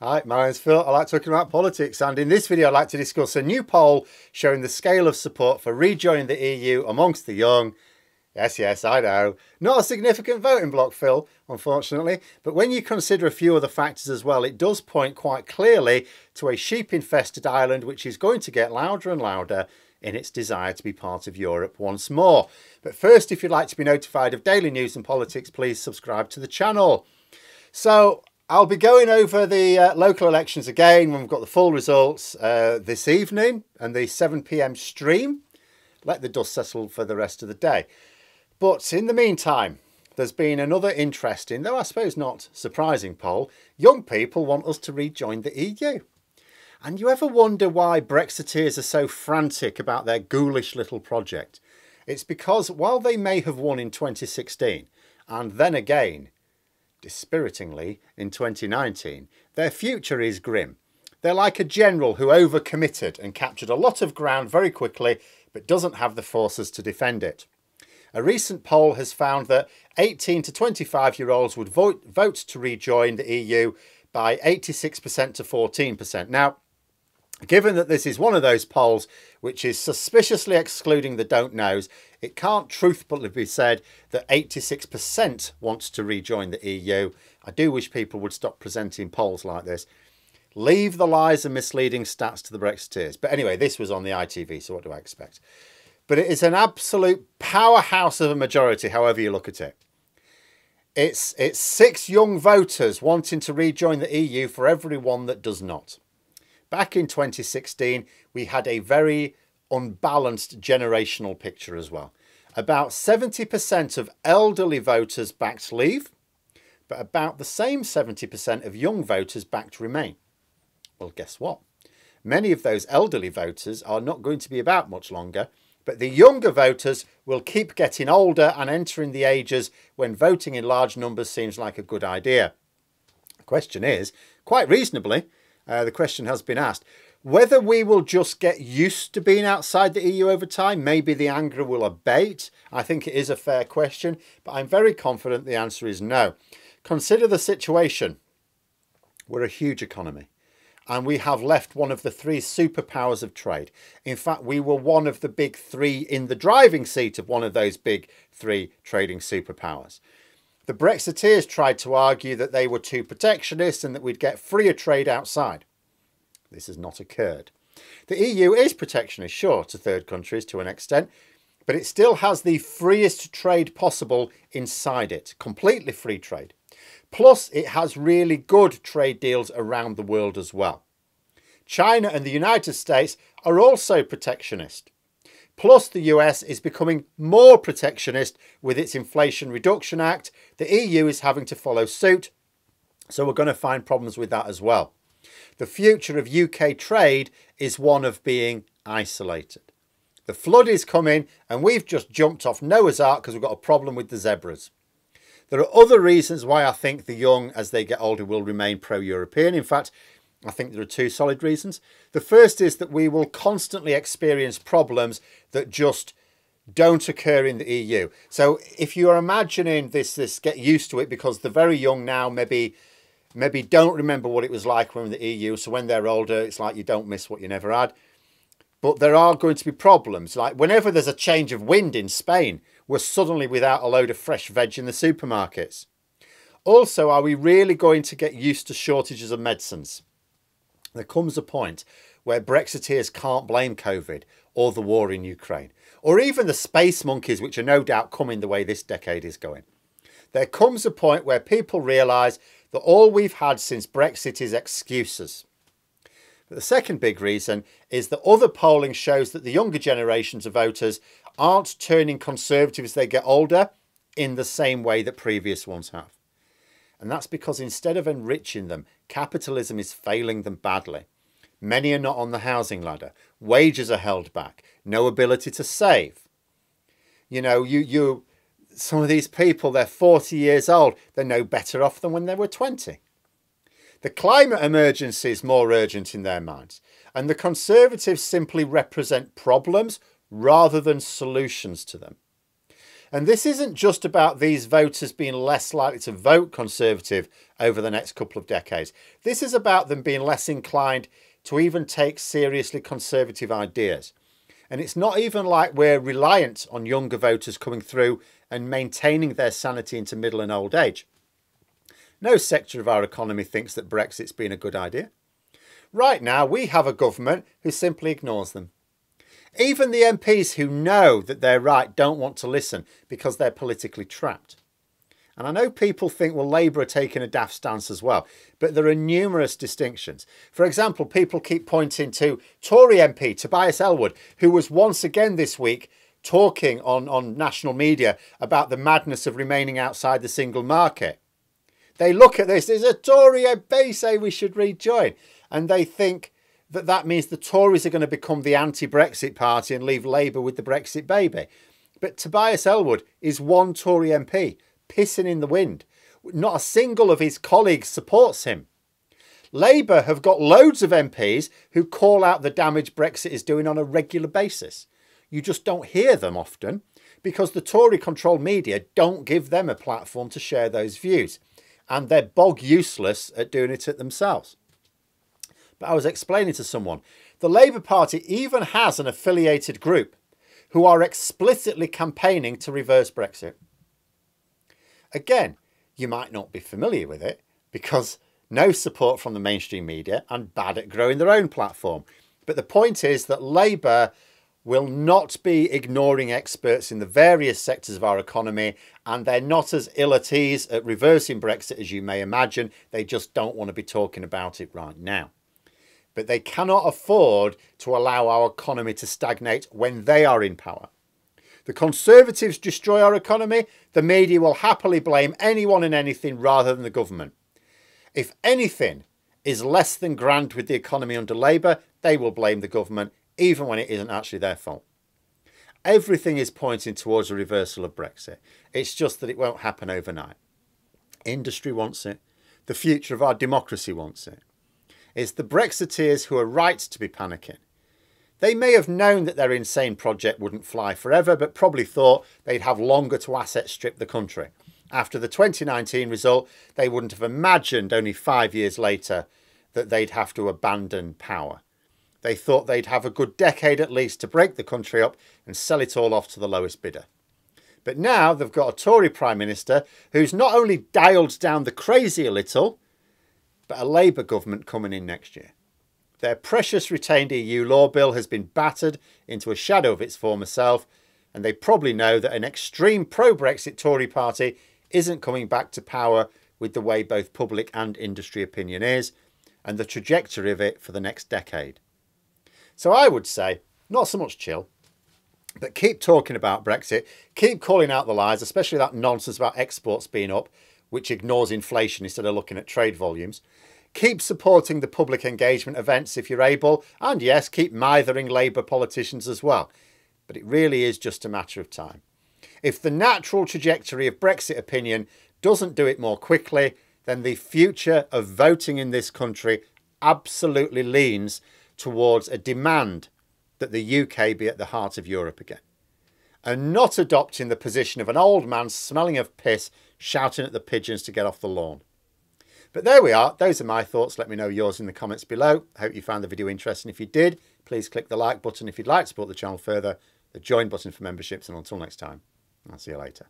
Hi, my name's Phil. I like talking about politics, and in this video I'd like to discuss a new poll showing the scale of support for rejoining the EU amongst the young. Yes, I know. Not a significant voting block, Phil, unfortunately, but when you consider a few other factors as well, it does point quite clearly to a sheep-infested island which is going to get louder and louder in its desire to be part of Europe once more. But first, if you'd like to be notified of daily news and politics, please subscribe to the channel. So, I'll be going over the local elections again when we've got the full results this evening and the 7 PM stream. Let the dust settle for the rest of the day. But in the meantime, there's been another interesting, though I suppose not surprising, poll. Young people want us to rejoin the EU. And you ever wonder why Brexiteers are so frantic about their ghoulish little project? It's because while they may have won in 2016 and then again, dispiritingly, in 2019, their future is grim. They're like a general who overcommitted and captured a lot of ground very quickly, but doesn't have the forces to defend it. A recent poll has found that 18 to 25-year-olds would vote to rejoin the EU by 86% to 14%. Now, given that this is one of those polls which is suspiciously excluding the don't knows, it can't truthfully be said that 86% wants to rejoin the EU. I do wish people would stop presenting polls like this. Leave the lies and misleading stats to the Brexiteers. But anyway, this was on the ITV, so what do I expect? But it is an absolute powerhouse of a majority, however you look at it. It's six young voters wanting to rejoin the EU for every one that does not. Back in 2016, we had a very unbalanced generational picture as well. About 70% of elderly voters backed Leave, but about the same 70% of young voters backed Remain. Well, guess what? Many of those elderly voters are not going to be about much longer, but the younger voters will keep getting older and entering the ages when voting in large numbers seems like a good idea. The question is, quite reasonably, the question has been asked whether we will just get used to being outside the EU over time. Maybe the anger will abate. I think it is a fair question, but I'm very confident the answer is no. Consider the situation. We're a huge economy and we have left one of the three superpowers of trade. In fact, we were one of the big three in the driving seat of one of those big three trading superpowers. The Brexiteers tried to argue that they were too protectionist and that we'd get freer trade outside. This has not occurred. The EU is protectionist, sure, to third countries to an extent, but it still has the freest trade possible inside it, completely free trade. Plus, it has really good trade deals around the world as well. China and the United States are also protectionist. Plus, the US is becoming more protectionist with its Inflation Reduction Act. The EU is having to follow suit, so we're going to find problems with that as well. The future of UK trade is one of being isolated. The flood is coming, and we've just jumped off Noah's Ark because we've got a problem with the zebras. There are other reasons why I think the young, as they get older, will remain pro-European. In fact, I think there are two solid reasons. The first is that we will constantly experience problems that just don't occur in the EU. So if you are imagining this get used to it, because the very young now maybe don't remember what it was like when in the EU. So when they're older, it's like you don't miss what you never had. But there are going to be problems. Like whenever there's a change of wind in Spain, we're suddenly without a load of fresh veg in the supermarkets. Also, are we really going to get used to shortages of medicines? There comes a point where Brexiteers can't blame COVID or the war in Ukraine or even the space monkeys, which are no doubt coming the way this decade is going. There comes a point where people realise that all we've had since Brexit is excuses. But the second big reason is that other polling shows that the younger generations of voters aren't turning conservative as they get older in the same way that previous ones have. And that's because instead of enriching them, capitalism is failing them badly. Many are not on the housing ladder. Wages are held back. No ability to save. You know, some of these people, they're 40 years old. They're no better off than when they were 20. The climate emergency is more urgent in their minds. And the Conservatives simply represent problems rather than solutions to them. And this isn't just about these voters being less likely to vote Conservative over the next couple of decades. This is about them being less inclined to even take seriously Conservative ideas. And it's not even like we're reliant on younger voters coming through and maintaining their sanity into middle and old age. No sector of our economy thinks that Brexit's been a good idea. Right now, we have a government who simply ignores them. Even the MPs who know that they're right don't want to listen because they're politically trapped. And I know people think, well, Labour are taking a daft stance as well, but there are numerous distinctions. For example, people keep pointing to Tory MP Tobias Elwood, who was once again this week talking on national media about the madness of remaining outside the single market. They look at this, there's a Tory MP say we should rejoin, and they think that that means the Tories are going to become the anti-Brexit party and leave Labour with the Brexit baby. But Tobias Elwood is one Tory MP. Pissing in the wind. Not a single of his colleagues supports him. Labour have got loads of MPs who call out the damage Brexit is doing on a regular basis. You just don't hear them often because the Tory-controlled media don't give them a platform to share those views, and they're bog useless at doing it themselves. But I was explaining to someone, the Labour Party even has an affiliated group who are explicitly campaigning to reverse Brexit. Again, you might not be familiar with it because no support from the mainstream media and bad at growing their own platform. But the point is that Labour will not be ignoring experts in the various sectors of our economy, and they're not as ill at ease at reversing Brexit as you may imagine. They just don't want to be talking about it right now. But they cannot afford to allow our economy to stagnate when they are in power. The Conservatives destroy our economy, the media will happily blame anyone and anything rather than the government. If anything is less than grand with the economy under Labour, they will blame the government, even when it isn't actually their fault. Everything is pointing towards a reversal of Brexit. It's just that it won't happen overnight. Industry wants it. The future of our democracy wants it. It's the Brexiteers who are right to be panicking. They may have known that their insane project wouldn't fly forever, but probably thought they'd have longer to asset strip the country. After the 2019 result, they wouldn't have imagined only 5 years later that they'd have to abandon power. They thought they'd have a good decade at least to break the country up and sell it all off to the lowest bidder. But now they've got a Tory Prime Minister who's not only dialed down the crazy a little, but a Labour government coming in next year. Their precious retained EU law bill has been battered into a shadow of its former self, and they probably know that an extreme pro-Brexit Tory party isn't coming back to power with the way both public and industry opinion is, and the trajectory of it for the next decade. So I would say, not so much chill, but keep talking about Brexit, keep calling out the lies, especially that nonsense about exports being up, which ignores inflation instead of looking at trade volumes. Keep supporting the public engagement events if you're able. And yes, keep mithering Labour politicians as well. But it really is just a matter of time. If the natural trajectory of Brexit opinion doesn't do it more quickly, then the future of voting in this country absolutely leans towards a demand that the UK be at the heart of Europe again. And not adopting the position of an old man smelling of piss, shouting at the pigeons to get off the lawn. But there we are. Those are my thoughts. Let me know yours in the comments below. I hope you found the video interesting. If you did, please click the like button. If you'd like to support the channel further, the join button for memberships. And until next time, I'll see you later.